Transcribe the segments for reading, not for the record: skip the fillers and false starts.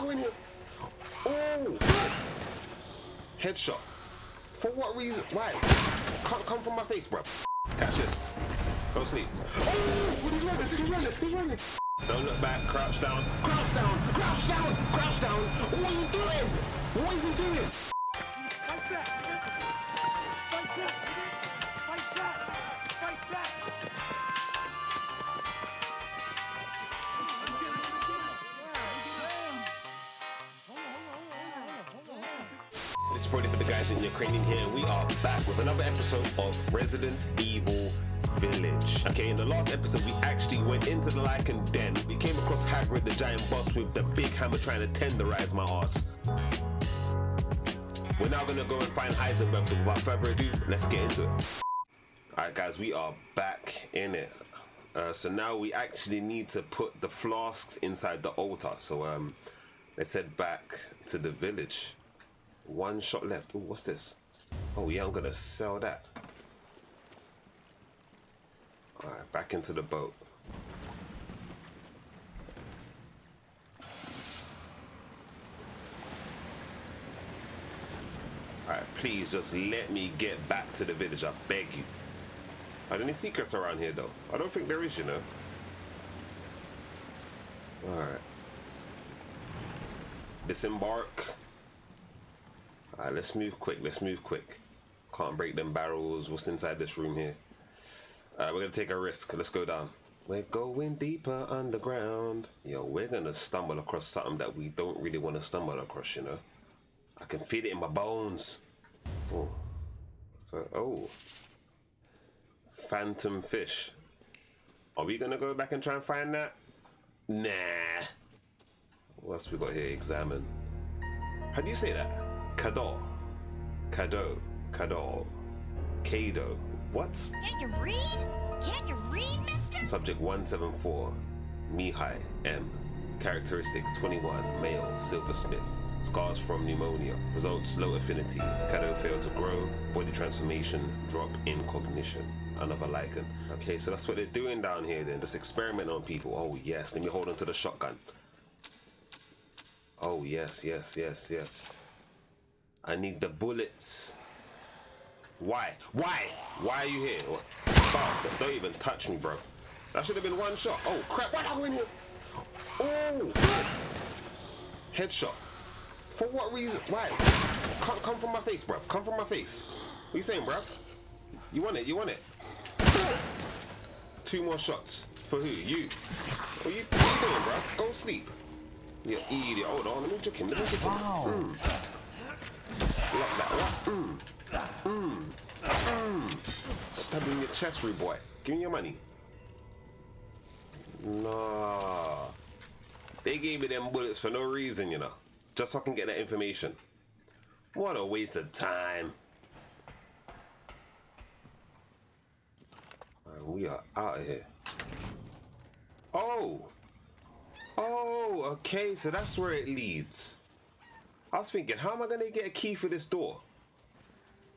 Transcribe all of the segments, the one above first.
following him. Oh! Headshot. For what reason? Why? Come from my face, bro. Catch this. Go sleep. Oh! He's running! He's running! He's running! Don't look back. Crouch down. Crouch down! Crouch down! Crouch down! What are you doing? What is he doing? Fight that! Fight that! Fight that! Fight that! It's Brody for the guys in Ukrainian here. We are back with another episode of Resident Evil Village. Okay, in the last episode we actually went into the Lycan Den. We came across Hagrid, the giant boss with the big hammer trying to tenderize my ass. We're now gonna go and find Heisenberg, so without further ado, let's get into it. Alright guys, we are back in it. So now we actually need to put the flasks inside the altar. So let's head back to the village. One shot left. Ooh, what's this? Oh yeah, I'm gonna sell that. Alright, back into the boat. Alright, please just let me get back to the village, I beg you. Are there any secrets around here though? I don't think there is, you know. Alright. Disembark. Alright, let's move quick, Can't break them barrels. What's inside this room here? Alright, we're gonna take a risk. Let's go down. We're going deeper underground. Yo, we're gonna stumble across something that we don't really want to stumble across, you know. I can feel it in my bones. Oh. Oh. Phantom fish. Are we gonna go back and try and find that? Nah. What else we got here? Examine. How do you say that? Kado. Kado. Kado. Kado. What? Can't you read? Can't you read, mister? Subject 174. Mihai M. Characteristics 21. Male. Silversmith. Scars from pneumonia. Results low affinity. Kado failed to grow. Body transformation. Drop in cognition. Another Lycan. Okay, so that's what they're doing down here then. Just experiment on people. Oh yes. Let me hold on to the shotgun. Oh yes, yes. I need the bullets. Why? Why are you here? What? Fuck, don't even touch me, bro. That should have been one shot. Oh crap, why did I go in here? Oh! Headshot. For what reason? Why? Come from my face, bruv. Come from my face. What are you saying, bruv? You want it? You want it? Two more shots. For who? You. What are you doing, bruv? Go sleep. You idiot. Hold on. Let me juke him. Wow. Lock that. Stab in your chest, rude boy. Give me your money. Nah. They gave me them bullets for no reason, you know. Just so I can get that information. What a waste of time. Right, we are out of here. Oh! Oh, okay, so that's where it leads. I was thinking, how am I going to get a key for this door?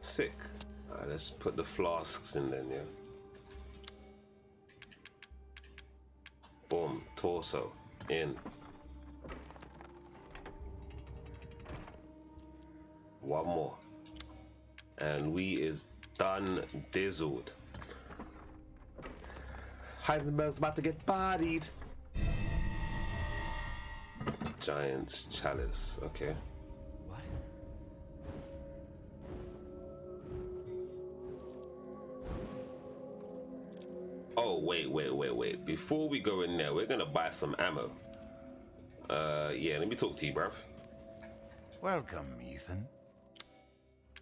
Sick. Alright, let's put the flasks in then, yeah. Boom, torso, in. One more and we is done dizzled. Heisenberg's about to get bodied. Giant's Chalice, okay. What? Oh wait, before we go in there we're gonna buy some ammo. Yeah, let me talk to you, bruv. Welcome, Ethan.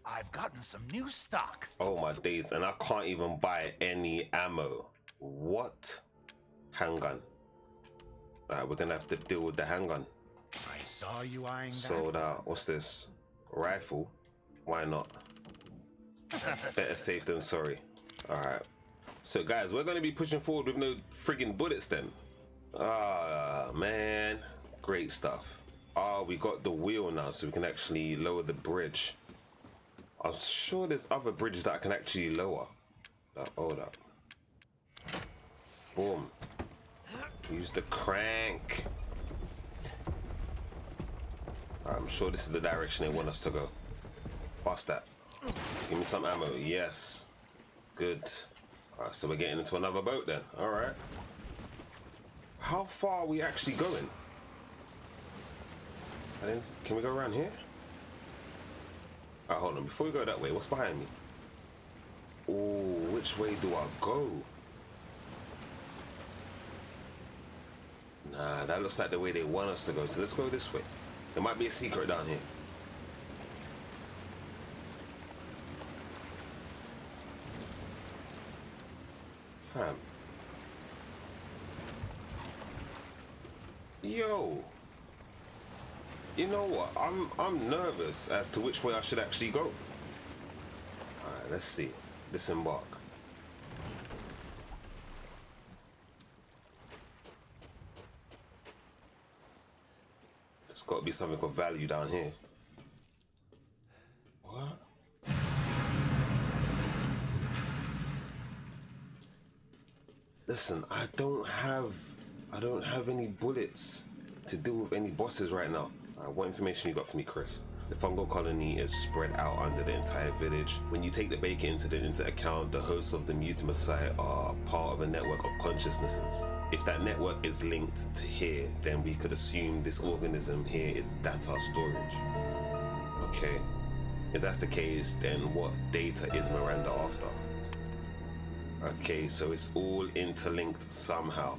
I've gotten some new stock. Oh my days, and I can't even buy any ammo. What? Handgun. Alright, we're gonna have to deal with the handgun. I saw you eyeing that. Sold out. What's this? Rifle? Why not? Better safe than sorry. Alright. So guys, we're gonna be pushing forward with no friggin' bullets then. Ah, man. Great stuff. Ah, we got the wheel now, so we can actually lower the bridge. I'm sure there's other bridges that I can actually lower. Hold up. Boom. Use the crank. I'm sure this is the direction they want us to go. Past that. Give me some ammo. Yes. Good. Alright, so we're getting into another boat then. Alright. How far are we actually going? I think, can we go around here? Alright, hold on. Before we go that way, what's behind me? Ooh, which way do I go? Nah, that looks like the way they want us to go. So let's go this way. There might be a secret down here. Fam. Yo. You know what? I'm nervous as to which way I should actually go. Alright, let's see. Disembark. There's got to be something of value down here. What? Listen, I don't have any bullets to deal with any bosses right now. What information you got for me, Chris? The fungal colony is spread out under the entire village. When you take the Baker incident into account, the hosts of the Mutimaci are part of a network of consciousnesses. If that network is linked to here, then we could assume this organism here is data storage. Okay. If that's the case, then what data is Miranda after? Okay, so it's all interlinked somehow.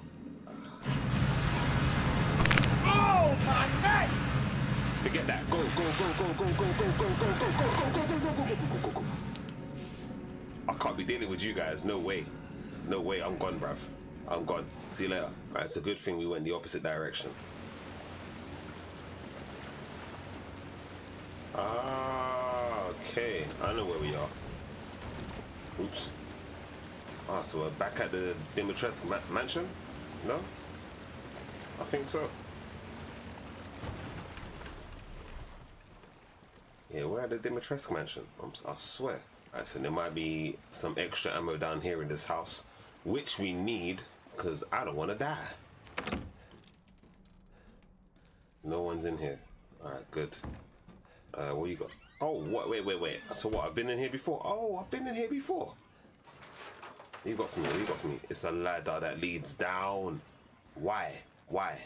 Oh, my neck! Forget that. Go, go, go, go, go, go, go, go, go, go, go, go, go, go, go, go, go, go, go. I can't be dealing with you guys. No way. No way. I'm gone, bruv. I'm gone. See you later. Alright, it's a good thing we went the opposite direction. Ah, okay. I know where we are. Oops. Ah, so we're back at the Dimitrescu mansion? No? I think so. Yeah, we're at the Dimitrescu mansion, I swear. Alright, so there might be some extra ammo down here in this house, which we need, because I don't want to die. No one's in here. Alright, good. What you got? Oh, what? Wait. So what, I've been in here before? Oh, I've been in here before. What you got for me? What you got for me? It's a ladder that leads down. Why? Why?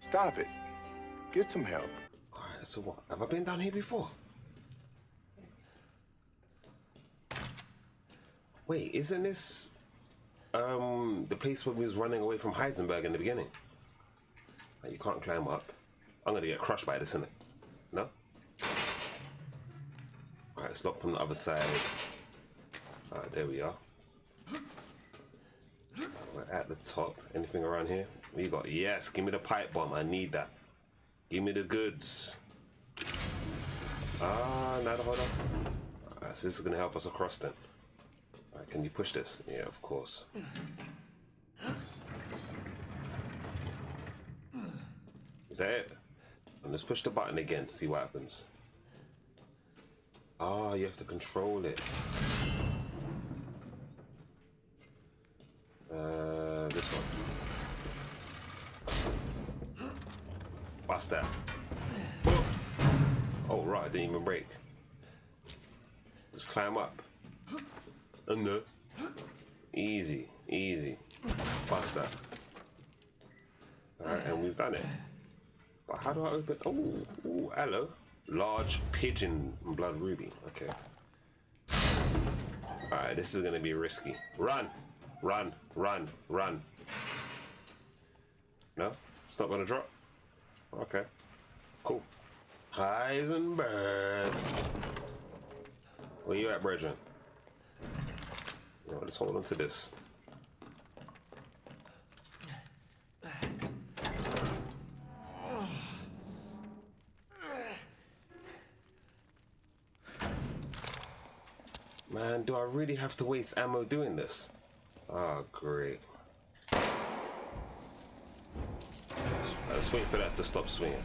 Stop it. Get some help. Alright, so what? Have I been down here before? Wait, isn't this the place where we was running away from Heisenberg in the beginning? Like, you can't climb up. I'm gonna get crushed by this, innit? No? Alright, it's locked from the other side. Alright, there we are. We're at the top. Anything around here? We got, yes, give me the pipe bomb. I need that. Give me the goods. Ah, another hold on. Alright, so this is gonna help us across then. Alright, can you push this? Yeah, of course. Is that it? And let's push the button again to see what happens. Ah, you have to control it. This one. Bust that. Whoa. Oh, right, it didn't even break. Just climb up. Under. Easy, easy. Bust that. Alright, and we've done it. But how do I open? Oh, ooh, hello. Large pigeon blood ruby. Okay. Alright, this is going to be risky. Run! Run, run, run. No? It's not gonna drop? Okay. Cool. Heisenberg! Where you at, brethren? No, just hold on to this. Man, do I really have to waste ammo doing this? Oh, great. Let's Just wait for that to stop swinging.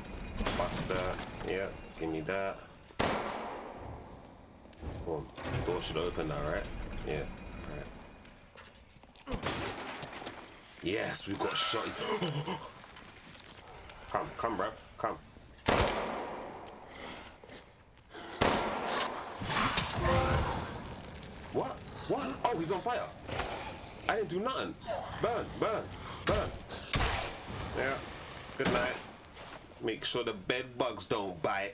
Pasta. Yeah, give me that. Come on. The door should open now, right? Yeah. All right. Yes, we've got a shot. Come, come, bruv. Come. What? What? Oh, he's on fire. I didn't do nothing. Burn, burn, burn. Yeah. Good night. Make sure the bed bugs don't bite.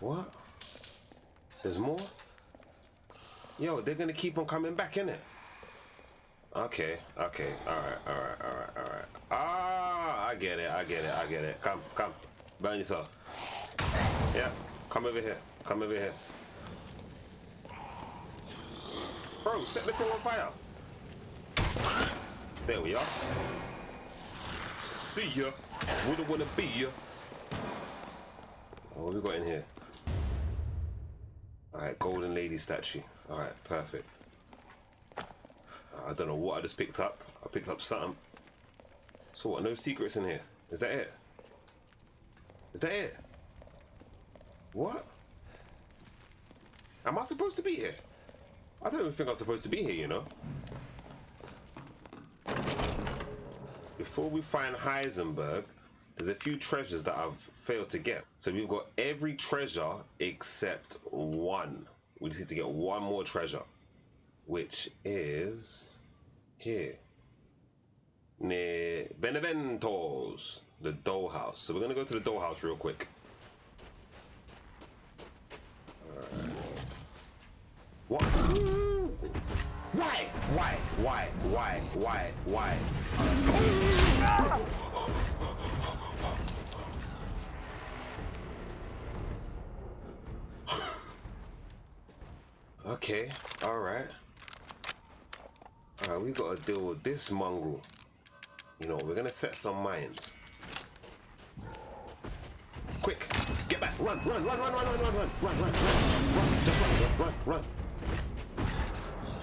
What? There's more? Yo, they're gonna keep on coming back, innit? Okay, okay, alright, alright, alright, alright. Ah, I get it, I get it, I get it. Come, come. Burn yourself. Yeah, come over here. Come over here. Bro, set the thing on fire. There we are. See ya. Wouldn't wanna be ya. What have we got in here? Alright, golden lady statue. Alright, perfect. I don't know what I just picked up. I picked up something. So what, no secrets in here? Is that it? Is that it? What? Am I supposed to be here? I don't even think I'm supposed to be here, you know? Before we find Heisenberg, there's a few treasures that I've failed to get. So we've got every treasure except one. We just need to get one more treasure, which is here, near Benevento's, the dollhouse. So we're gonna go to the dollhouse real quick. Right. What? Why? Okay, all right. All right, we gotta deal with this mongrel. You know, we're gonna set some mines. Quick, get back, run, just run.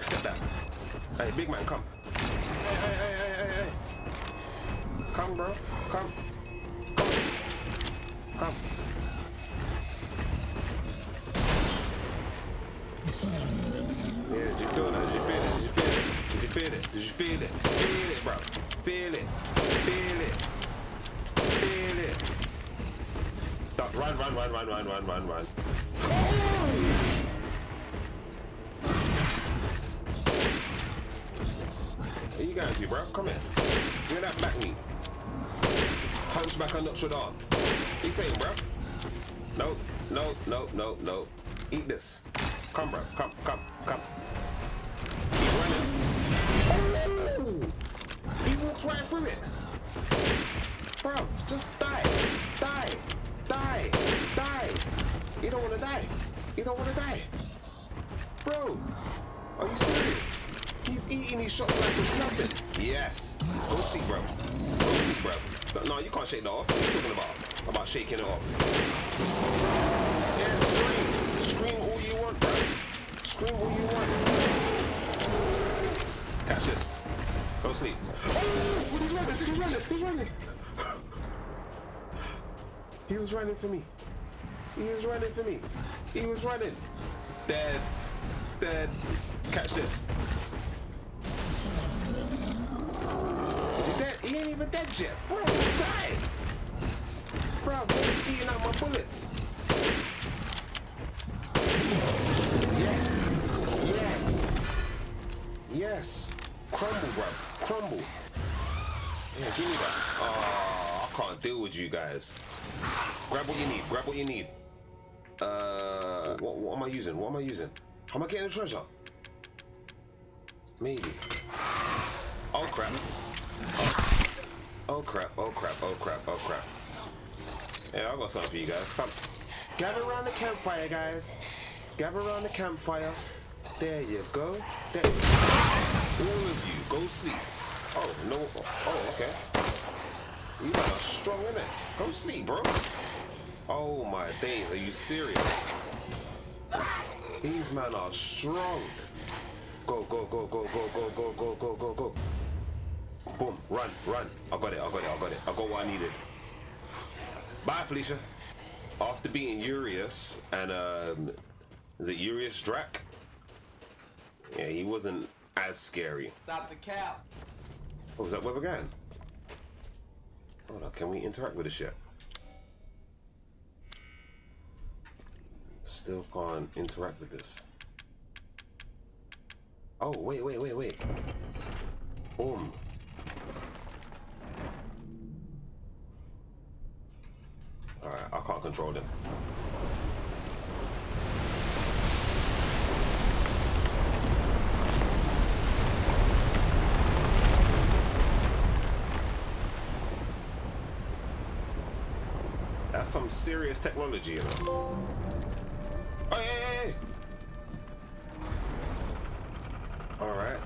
Set that. Hey, big man, come. Hey. Come, bro, come. Yeah, did you feel that? Did you feel it? Feel it, bro. Feel it. Stop. Run. What are you going to, bro? Come here. Look at that back knee. Hunchback and Notre Dame. What you saying, bro? No. Eat this. Come, bro. Come. Keep running. Oh! He walked right through it. Bruv, just die. You don't wanna die. Bro, are you serious? He's eating his shots like there's nothing. Yes. Don't sleep, bro. No, you can't shake that off. What are you talking about? About shaking it off. Yeah, scream all you want, bro. Scream all you want. Catch this. Go sleep. Oh, he's running. He was running for me. He was running. Dead. Catch this. Is he dead? He ain't even dead yet. Bro, die. Bro, he's eating out my bullets. Yes. Crumble, bro. Crumble. Yeah, give me that. Oh, I can't deal with you guys. Grab what you need. What am I using? How am I getting the treasure? Maybe. Oh crap. Yeah, I got something for you guys. Come. Gather around the campfire. There you go. There you go. All of you, go sleep. Oh, no. Oh, okay. You guys are strong, innit? Go sleep, bro. Oh, my days. Are you serious? These men are strong. Go, go, go, go, Run, run. I got it. I got what I needed. Bye, Felicia. After beating Urias and, is it Urias Drak? Yeah, he wasn't as scary. Stop the cap. Oh, is that where we're going? Hold on, can we interact with this yet? Still can't interact with this. Oh, wait. Boom. Alright, I can't control them. That's some serious technology, you know. Hey! Alright.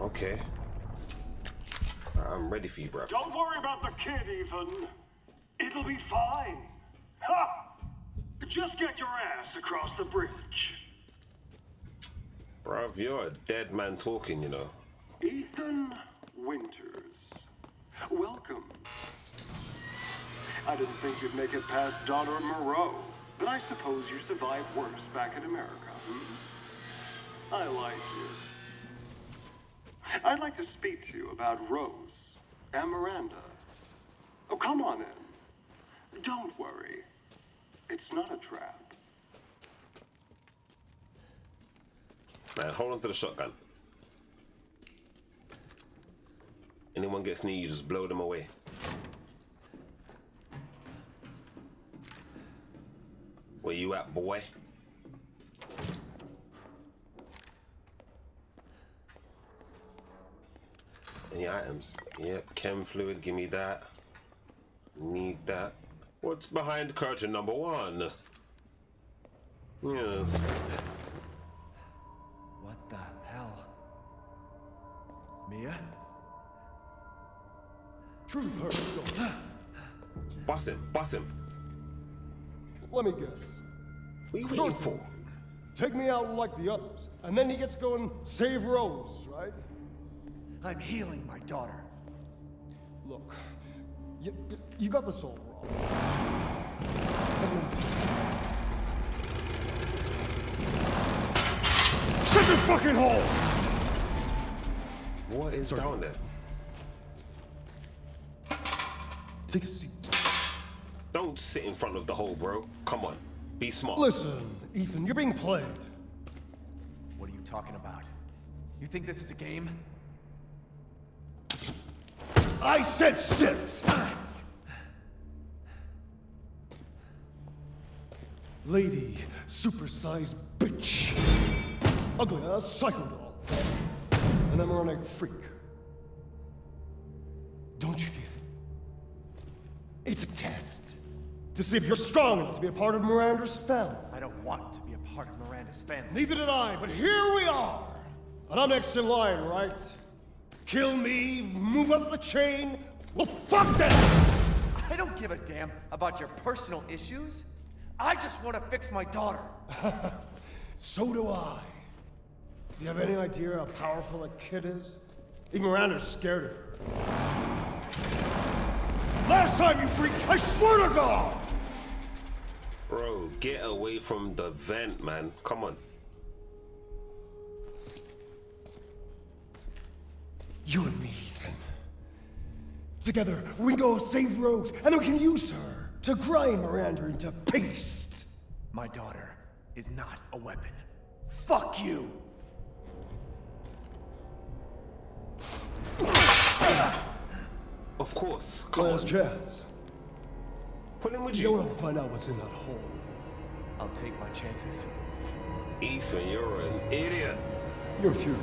Okay. I'm ready for you, bro. Don't worry about the kid, Ethan. It'll be fine. Ha! Just get your ass across the bridge. Bruv, you're a dead man talking, you know. Ethan Winters. Welcome. I didn't think you'd make it past daughter Moreau, but I suppose you survived worse back in America. Hmm? I like you. I'd like to speak to you about Rose and Miranda. Oh, come on in. Don't worry. It's not a trap. Man, hold on to the shotgun. Anyone gets near you, just blow them away. Where you at, boy? Any items? Yep, chem fluid, give me that. Need that. What's behind curtain number one? Yes. What the hell? Mia? Truth hurts. Boss him. Let me guess. What are you waiting for? Take me out like the others, and then he gets going, save Rose, right? I'm healing my daughter. Look, you got this all wrong. Shut your fucking hole! What is down there? Take a seat. Don't sit in front of the hole, bro. Come on. Be smart. Listen, Ethan, you're being played. What are you talking about? You think this is a game? I said sit! Lady, supersized bitch. Ugly ass psycho doll. An emeronic freak. Don't you get it? It's a test. To see if you're strong enough to be a part of Miranda's family. I don't want to be a part of Miranda's family. Neither did I, but here we are! And I'm next in line, right? Kill me, move up the chain, well fuck that! I don't give a damn about your personal issues. I just want to fix my daughter. So do I. Do you have any idea how powerful a kid is? Even Miranda's scared of her. Last time, you freak, I swear to God! Bro, get away from the vent, man. Come on. You and me, Ethan. Together, we go save Rose, and we can use her to grind Miranda into paste. My daughter is not a weapon. Fuck you! Of course. Come on, chance. Put him with you. You don't have to find out what's in that hole. I'll take my chances. Ethan, you're an idiot. You're futile.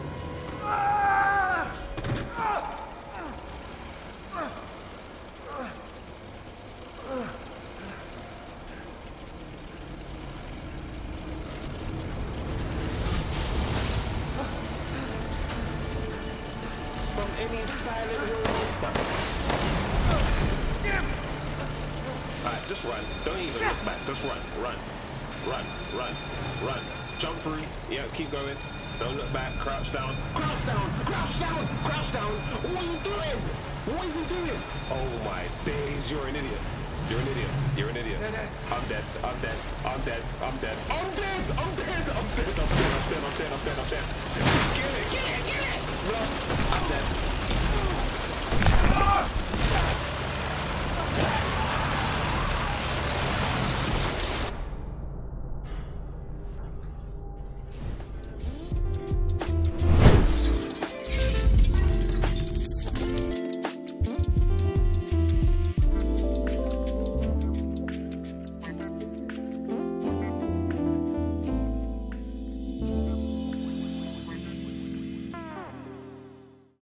Some any silent hero stuff. Alright, just run. Don't even look back. Just run. Run. Jump through. Yeah, keep going. Don't look back, crouch down. Crouch down, crouch down, crouch down. What are you doing? What is he doing? Oh my days, you're an idiot. You're an idiot. You're an idiot. I'm dead. I'm dead. I'm dead. I'm dead. I'm dead. I'm dead. I'm dead. I'm dead. I'm dead. I'm dead. I'm dead. I'm dead. Get it. Get it. Get it. No. I'm dead.